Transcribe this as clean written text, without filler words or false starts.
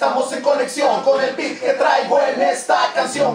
estamos en conexión con el beat que traigo en esta canción.